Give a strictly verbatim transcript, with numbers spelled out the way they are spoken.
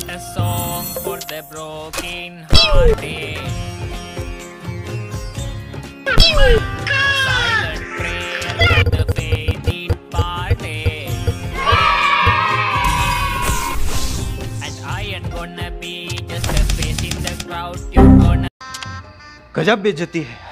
sent a song for the broken hearted. Silent prayer for the fated party. And I am gonna be just a face in the crowd. You're gonna. गजब बेइज्जती है.